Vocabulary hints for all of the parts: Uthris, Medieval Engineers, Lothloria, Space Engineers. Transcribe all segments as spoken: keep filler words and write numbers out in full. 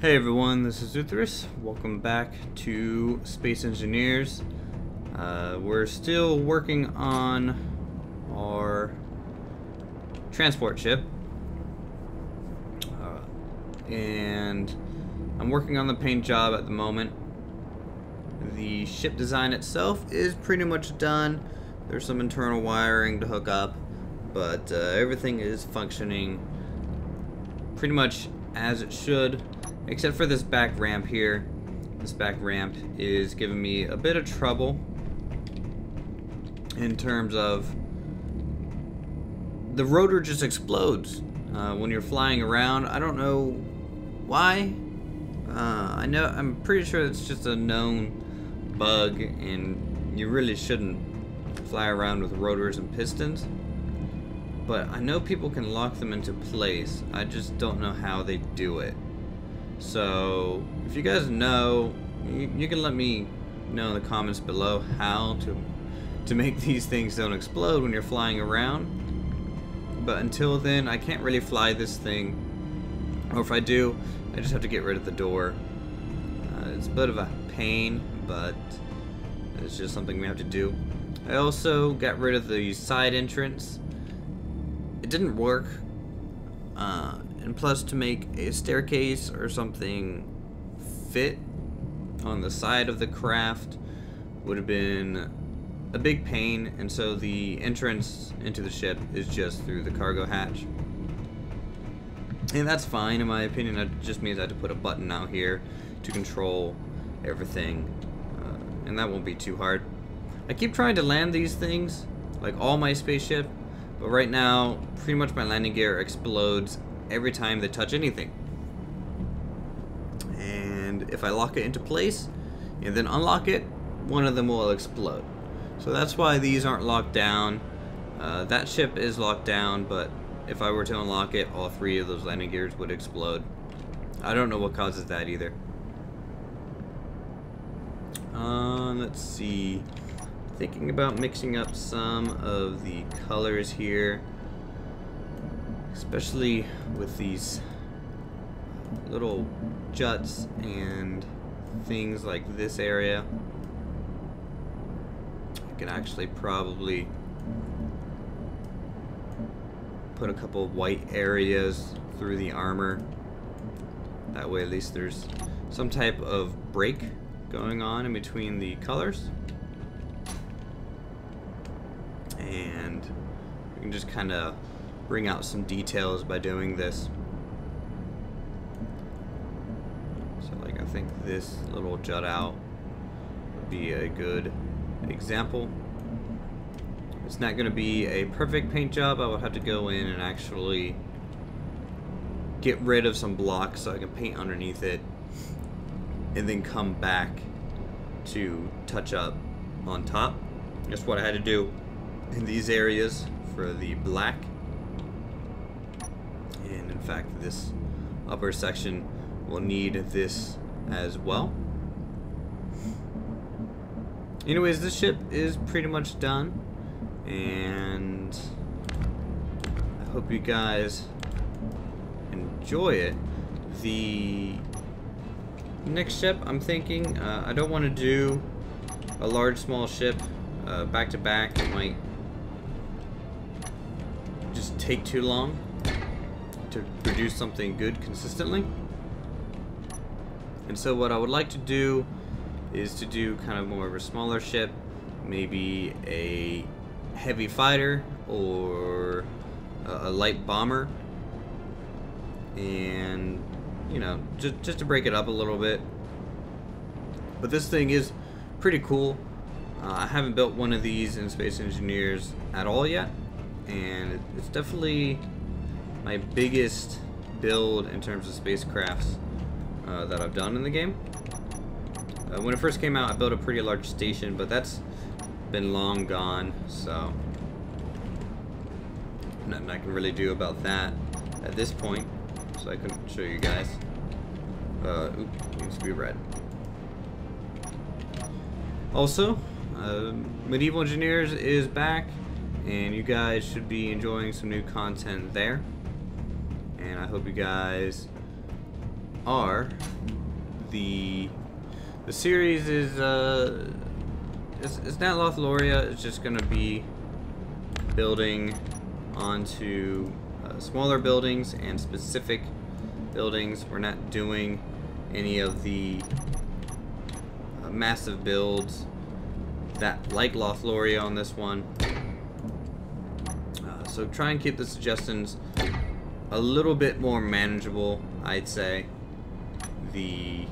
Hey everyone, this is Uthris. Welcome back to Space Engineers. Uh, we're still working on our transport ship. Uh, and I'm working on the paint job at the moment. The ship design itself is pretty much done. There's some internal wiring to hook up, but uh, everything is functioning pretty much as it should. Except for this back ramp here. This back ramp is giving me a bit of trouble in terms of the rotor just explodes uh, when you're flying around. I don't know why. Uh, I know I'm pretty sure it's just a known bug, and you really shouldn't fly around with rotors and pistons. But I know people can lock them into place. I just don't know how they do it. So, if you guys know, you, you can let me know in the comments below how to to make these things don't explode when you're flying around. But until then, I can't really fly this thing. Or if I do, I just have to get rid of the door. Uh, it's a bit of a pain, but it's just something we have to do. I also got rid of the side entrance. It didn't work. Uh... And plus, to make a staircase or something fit on the side of the craft would have been a big pain, and so the entrance into the ship is just through the cargo hatch. And that's fine, in my opinion. That just means I have to put a button out here to control everything, uh, and that won't be too hard. I keep trying to land these things, like all my spaceship, but right now, pretty much my landing gear explodes every time they touch anything. And if I lock it into place and then unlock it, one of them will explode. So that's why these aren't locked down. Uh, that ship is locked down, but if I were to unlock it, all three of those landing gears would explode. I don't know what causes that either. Uh, let's see. Thinking about mixing up some of the colors here. Especially with these little juts and things like this area. I can actually probably put a couple of white areas through the armor. That way at least there's some type of break going on in between the colors. And we can just kind of bring out some details by doing this. So like, I think this little jut out would be a good example. It's not going to be a perfect paint job. I would have to go in and actually get rid of some blocks so I can paint underneath it and then come back to touch up on top. That's what I had to do in these areas for the black. And in fact, this upper section will need this as well. Anyways, this ship is pretty much done, and I hope you guys enjoy it. The next ship I'm thinking, uh, I don't want to do a large small ship uh, back to back. It might just take too long to produce something good consistently. And so what I would like to do is to do kind of more of a smaller ship, maybe a heavy fighter or a light bomber, and you know, just, just to break it up a little bit. But this thing is pretty cool. uh, I haven't built one of these in Space Engineers at all yet, and it's definitely my biggest build in terms of spacecrafts uh, that I've done in the game. Uh, when it first came out, I built a pretty large station, but that's been long gone, so nothing I can really do about that at this point, so I couldn't show you guys. Uh, oops, it needs to be red. Also, uh, Medieval Engineers is back, and you guys should be enjoying some new content there. And I hope you guys are the the series is uh it's, it's not Lothloria, it's just gonna be building onto uh, smaller buildings and specific buildings. We're not doing any of the uh, massive builds that like Lothloria on this one. Uh, so try and keep the suggestions a little bit more manageable, I'd say. The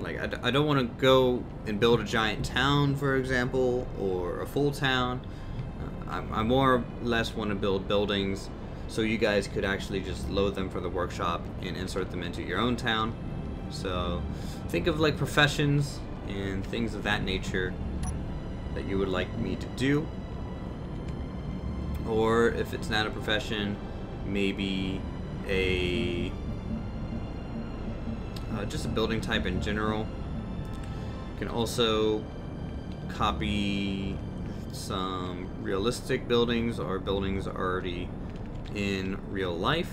like I, d I don't want to go and build a giant town, for example, or a full town. Uh, I, I more or less want to build buildings so you guys could actually just load them for the workshop and insert them into your own town. So think of like professions and things of that nature that you would like me to do. Or if it's not a profession, maybe a uh, just a building type in general. You can also copy some realistic buildings or buildings already in real life.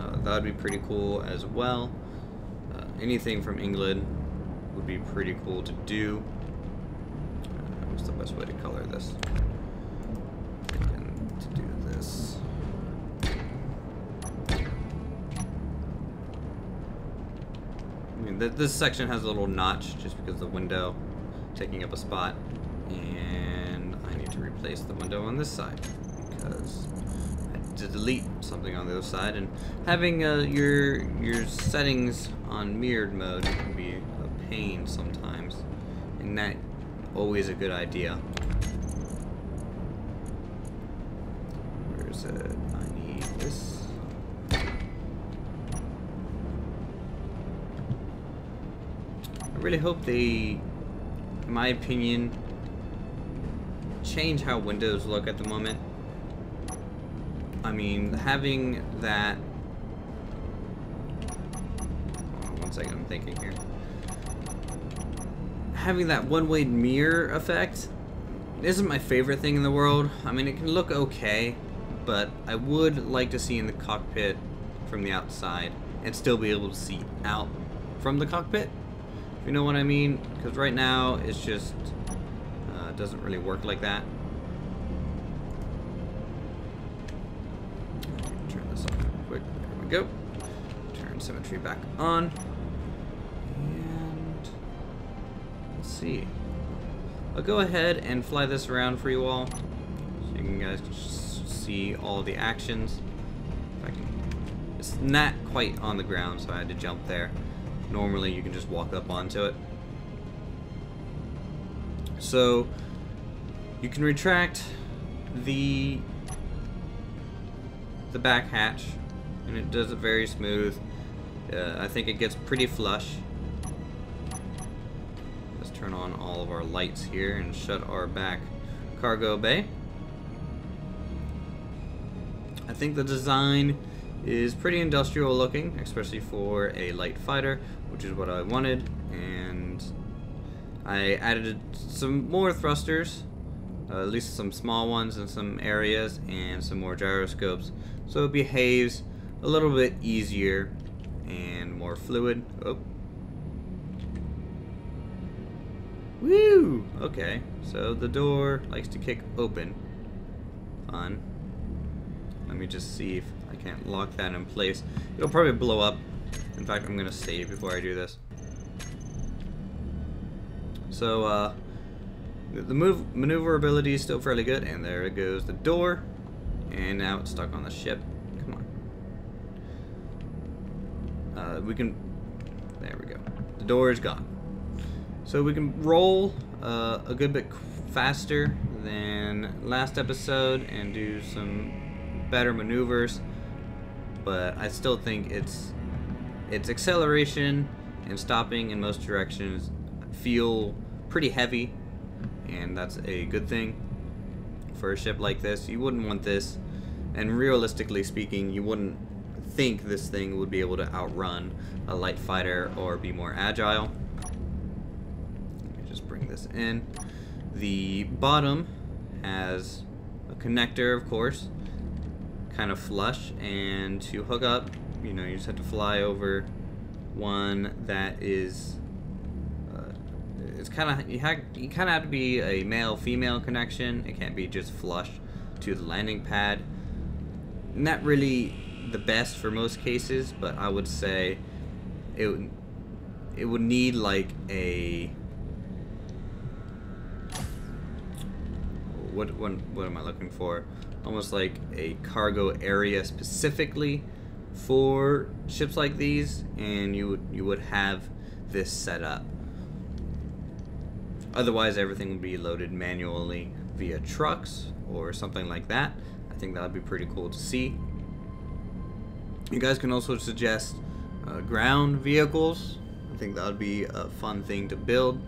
Uh, that would be pretty cool as well. Uh, anything from England would be pretty cool to do. Uh, what's the best way to color this? To do this. I mean, th this section has a little notch just because the window taking up a spot, and I need to replace the window on this side because I had to delete something on the other side. And having uh, your your settings on mirrored mode can be a pain sometimes, and not always a good idea. I need this. I really hope they, in my opinion, change how windows look at the moment. I mean, having that. Hold on one second, I'm thinking here. Having that one-way mirror effect isn't my favorite thing in the world. I mean, it can look okay, but I would like to see in the cockpit from the outside and still be able to see out from the cockpit, if you know what I mean, because right now it's just uh, doesn't really work like that. Turn this off real quick. There we go. Turn symmetry back on. And let's see. I'll go ahead and fly this around for you all so you guys can just see all the actions. If I can, it's not quite on the ground, so I had to jump there. Normally you can just walk up onto it. So you can retract the the back hatch and it does it very smooth. uh, I think it gets pretty flush. Let's turn on all of our lights here and shut our back cargo bay. I think the design is pretty industrial looking, especially for a light fighter, which is what I wanted. And I added some more thrusters, uh, at least some small ones in some areas, and some more gyroscopes, so it behaves a little bit easier and more fluid. Oh. Woo! Okay, so the door likes to kick open. Fun. Let me just see if I can't lock that in place. It'll probably blow up. In fact, I'm gonna save before I do this. So uh, the move maneuverability is still fairly good, and there it goes the door, and now it's stuck on the ship. Come on. Uh, we can. There we go. The door is gone. So we can roll uh, a good bit faster than last episode and do some better maneuvers, but I still think it's its acceleration and stopping in most directions feel pretty heavy, and that's a good thing for a ship like this. You wouldn't want this, and realistically speaking, you wouldn't think this thing would be able to outrun a light fighter or be more agile. Let me just bring this in. The bottom has a connector, of course, kind of flush, and to hook up you know, you just have to fly over one that is, uh, it's kind of, you, ha you kind of have to be a male-female connection. It can't be just flush to the landing pad. Not really the best for most cases, but I would say it would, it would need like a, What, what, what am I looking for? Almost like a cargo area specifically for ships like these, and you would, you would have this set up. Otherwise, everything would be loaded manually via trucks or something like that. I think that would be pretty cool to see. You guys can also suggest uh, ground vehicles. I think that would be a fun thing to build.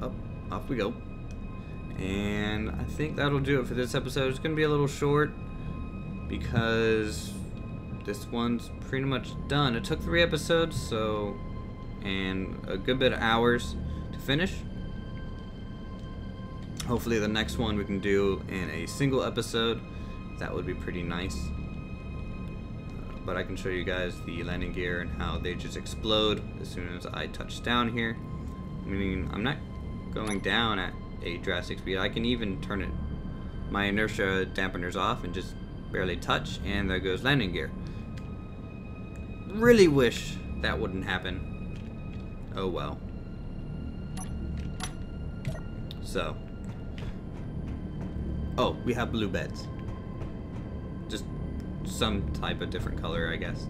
Up, off we go. And I think that'll do it for this episode. It's going to be a little short because this one's pretty much done. It took three episodes, so, and a good bit of hours to finish. Hopefully the next one we can do in a single episode. That would be pretty nice. But I can show you guys the landing gear and how they just explode as soon as I touch down here. I mean, I'm not going down at a drastic speed. I can even turn it, my inertia dampeners off, and just barely touch, and there goes landing gear. Really wish that wouldn't happen. Oh well. So, oh, we have blue beds. Just some type of different color, I guess.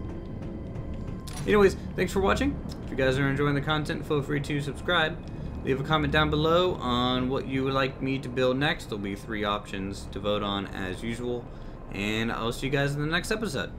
Anyways, thanks for watching. If you guys are enjoying the content, feel free to subscribe. Leave a comment down below on what you would like me to build next. There'll be three options to vote on as usual. And I'll see you guys in the next episode.